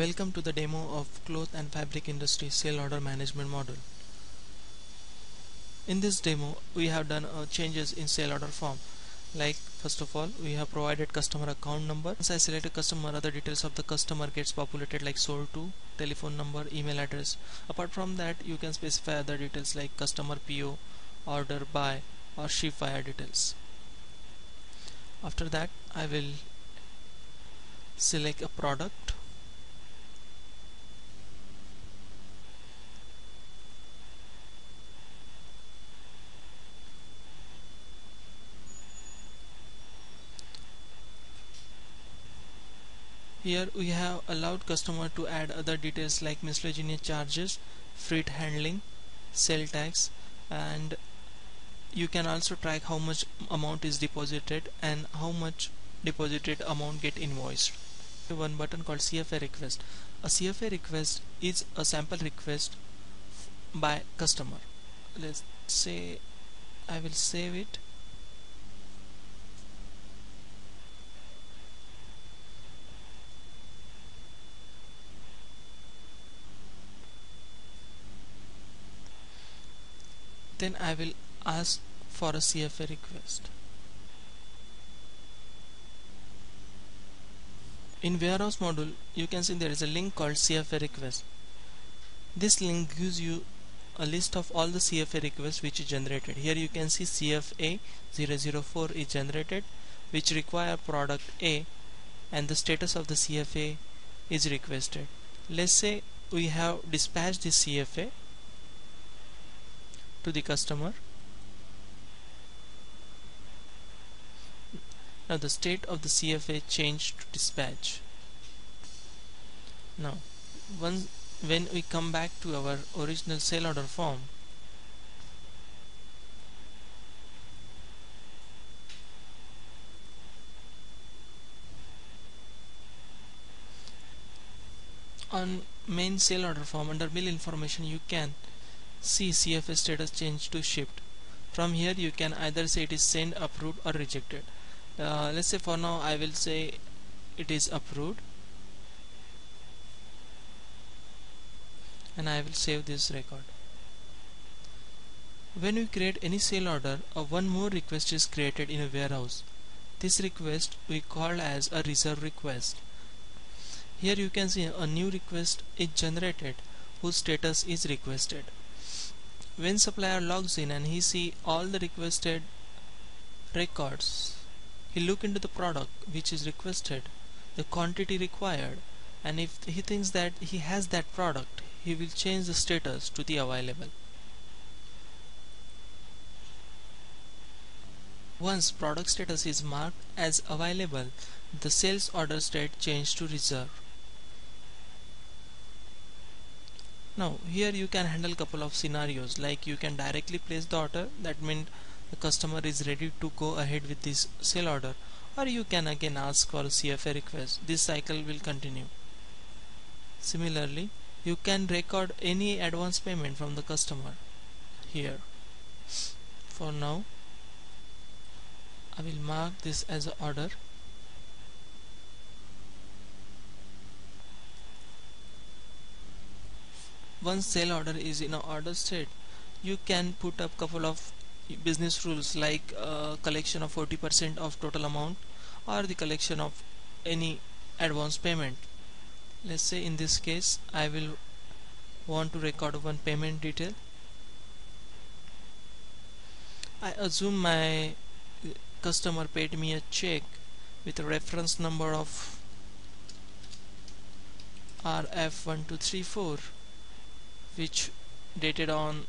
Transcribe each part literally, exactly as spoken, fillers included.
Welcome to the demo of Cloth and Fabric Industry Sale Order Management Module. In this demo we have done uh, changes in sale order form. Like, first of all, we have provided customer account number. Once I select a customer, other details of the customer gets populated, like sold to, telephone number, email address. Apart from that, you can specify other details like customer P O, order by, or ship via details. After that, I will select a product. Here we have allowed customer to add other details like miscellaneous charges, freight handling, sale tax, and you can also track how much amount is deposited and how much deposited amount get invoiced. One button called C F A request. A C F A request is a sample request by customer. Let's say I will save it. Then I will ask for a C F A request. In warehouse module, you can see there is a link called C F A request. This link gives you a list of all the C F A requests which is generated. Here you can see C F A zero zero four is generated, which require product A, and the status of the C F A is requested. Let's say we have dispatched this C F A to the customer. Now the state of the C F A changed to dispatch. Now once when we come back to our original sale order form, on main sale order form under bill information you can see C F A status changed to shipped. From here you can either say it is sent, approved, or rejected. Uh, let's say for now I will say it is approved, and I will save this record. When we create any sale order, uh, one more request is created in a warehouse. This request we call as a reserve request. Here you can see a new request is generated whose status is requested. When supplier logs in and he see all the requested records, he look into the product which is requested, the quantity required, and if he thinks that he has that product, he will change the status to the available. Once product status is marked as available, the sales order state changed to reserve. Now here you can handle couple of scenarios, like you can directly place the order, that means the customer is ready to go ahead with this sale order, or you can again ask for a C F A request. This cycle will continue. Similarly, you can record any advance payment from the customer here. For now, I will mark this as an order. Once sale order is in an order state, you can put up couple of business rules like uh, collection of forty percent of total amount or the collection of any advance payment. Let's say in this case I will want to record one payment detail. I assume my customer paid me a check with a reference number of R F one two three four, which dated on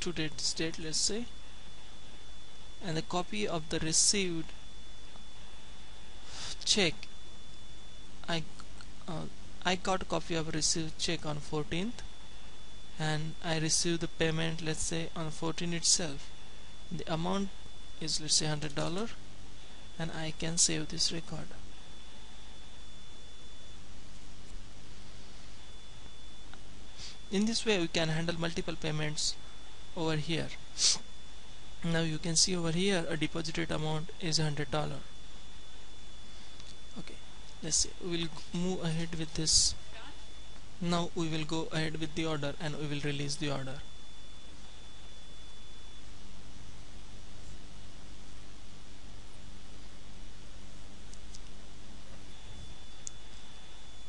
today's date, let's say, and the copy of the received check. I uh, I got a copy of received check on fourteenth, and I received the payment, let's say, on fourteenth itself. The amount is, let's say, one hundred dollars, and I can save this record. In this way we can handle multiple payments over here. Now you can see over here a deposited amount is one hundred dollars. Okay, Yes, we will move ahead with this. Now we will go ahead with the order and we will release the order.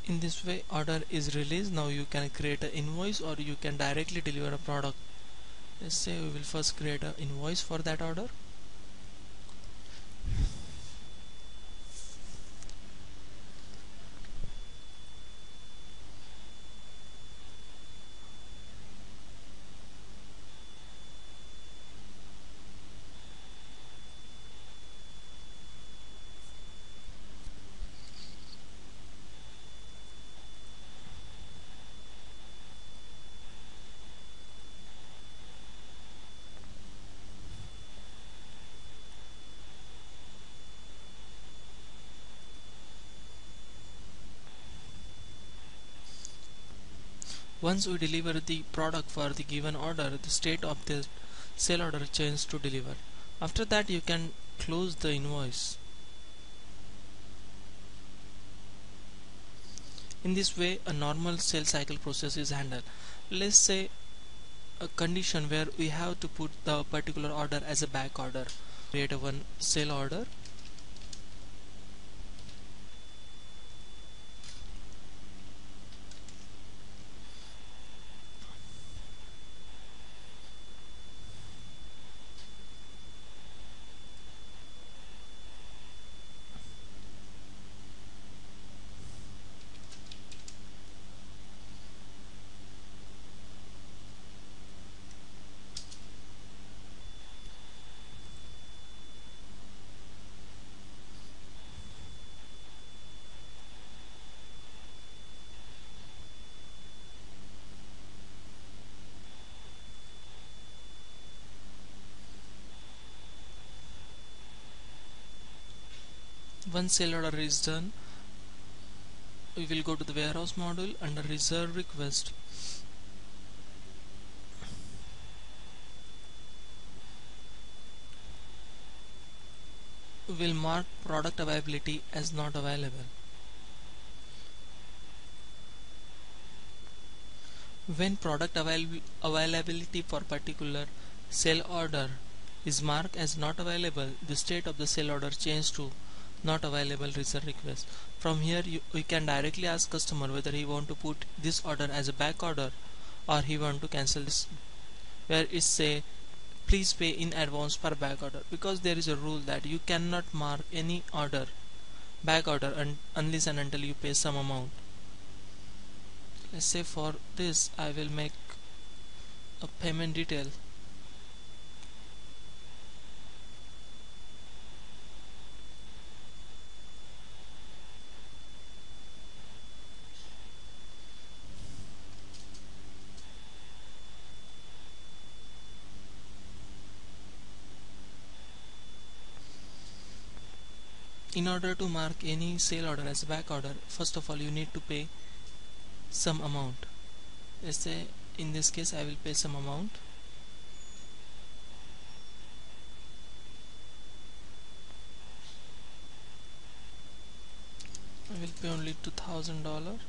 In this way order is released. Now you can create an invoice or you can directly deliver a product. Let's say we will first create an invoice for that order. Once we deliver the product for the given order, the state of the sale order changes to deliver. After that, you can close the invoice. In this way, a normal sales cycle process is handled. Let's say a condition where we have to put the particular order as a back order. Create a one sale order. Once sale order is done, we will go to the warehouse module under reserve request. We will mark product availability as not available. When product avail availability for particular sale order is marked as not available, the state of the sale order changes to not available reserve request. From here you, we can directly ask customer whether he want to put this order as a back order or he want to cancel this, where it say please pay in advance per back order, because there is a rule that you cannot mark any order back order un unless and until you pay some amount. Let's say for this I will make a payment detail. In order to mark any sale order as back order, first of all you need to pay some amount. Let's say in this case I will pay some amount. I will pay only two thousand dollars.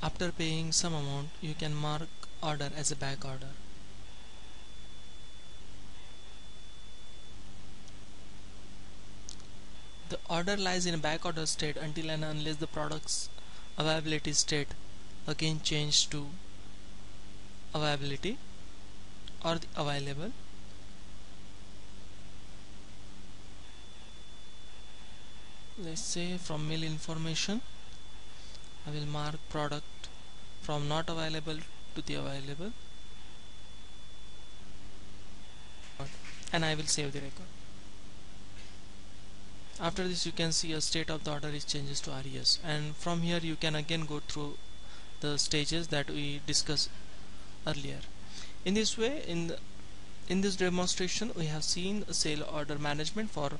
After paying some amount, you can mark order as a back order. The order lies in a back order state until and unless the product's availability state again changed to availability or the available. Let's say from mail information I will mark product from not available to the available, and I will save the record. After this you can see a state of the order is changes to R E S, and from here you can again go through the stages that we discussed earlier. In this way, in the, in this demonstration, we have seen sale order management for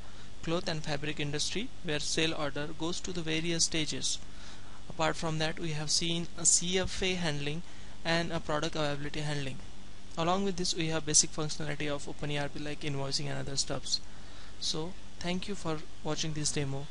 cloth and fabric industry, where sale order goes to the various stages. Apart from that, we have seen a C F A handling and a product availability handling. Along with this, we have basic functionality of OpenERP like invoicing and other stuffs. So, thank you for watching this demo.